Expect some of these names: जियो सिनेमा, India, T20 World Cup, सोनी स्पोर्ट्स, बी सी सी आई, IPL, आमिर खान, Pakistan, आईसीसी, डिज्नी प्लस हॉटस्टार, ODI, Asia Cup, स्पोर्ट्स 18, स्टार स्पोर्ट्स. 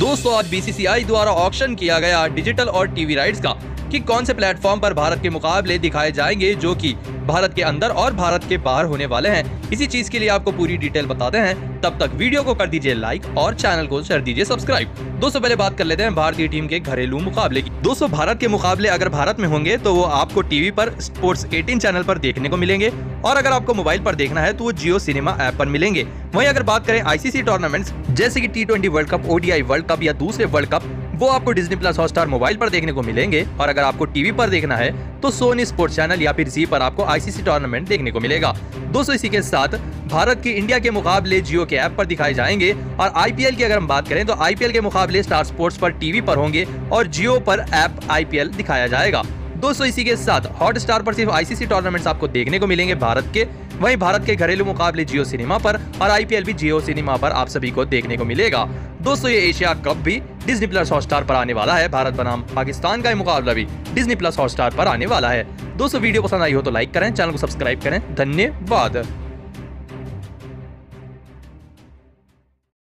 दोस्तों, आज BCCI द्वारा ऑक्शन किया गया डिजिटल और टीवी राइट्स का कि कौन से प्लेटफॉर्म पर भारत के मुकाबले दिखाए जाएंगे जो कि भारत के अंदर और भारत के बाहर होने वाले हैं। इसी चीज के लिए आपको पूरी डिटेल बताते हैं। तब तक वीडियो को कर दीजिए लाइक और चैनल को कर दीजिए सब्सक्राइब। दोस्तों, पहले बात कर लेते हैं भारतीय टीम के घरेलू मुकाबले की। दोस्तों, भारत के मुकाबले अगर भारत में होंगे तो वो आपको टीवी पर स्पोर्ट्स 18 चैनल पर देखने को मिलेंगे, और अगर आपको मोबाइल पर देखना है तो वो जियो सिनेमा ऐप पर मिलेंगे। वहीं अगर बात करें ICC टूर्नामेंट्स जैसे कि T20 world cup, ODI world cup या दूसरे वर्ल्ड कप, वो आपको डिज्नी प्लस हॉटस्टार मोबाइल पर देखने को मिलेंगे, और अगर आपको टीवी पर देखना है तो सोनी स्पोर्ट्स चैनल या फिर जी पर आपको ICC टूर्नामेंट देखने को मिलेगा। दोस्तों, इसी के साथ भारत की इंडिया के मुकाबले जियो के ऐप पर दिखाए जाएंगे, और IPL की अगर हम बात करें तो IPL के मुकाबले स्टार स्पोर्ट्स पर टीवी पर होंगे और जियो पर ऐप IPL दिखाया जाएगा। दोस्तों, इसी के साथ हॉटस्टार पर सिर्फ ICC टूर्नामेंट्स आपको देखने को मिलेंगे भारत के। वहीं भारत के घरेलू मुकाबले जियो सिनेमा पर और IPL भी जियो सिनेमा पर आप सभी को देखने को मिलेगा। दोस्तों, ये एशिया कप भी डिज्नी प्लस हॉटस्टार पर आने वाला है। भारत बनाम पाकिस्तान का मुकाबला भी डिज्नी प्लस हॉटस्टार पर आने वाला है। दोस्तों, वीडियो पसंद आई हो तो लाइक करें, चैनल को सब्सक्राइब करें। धन्यवाद।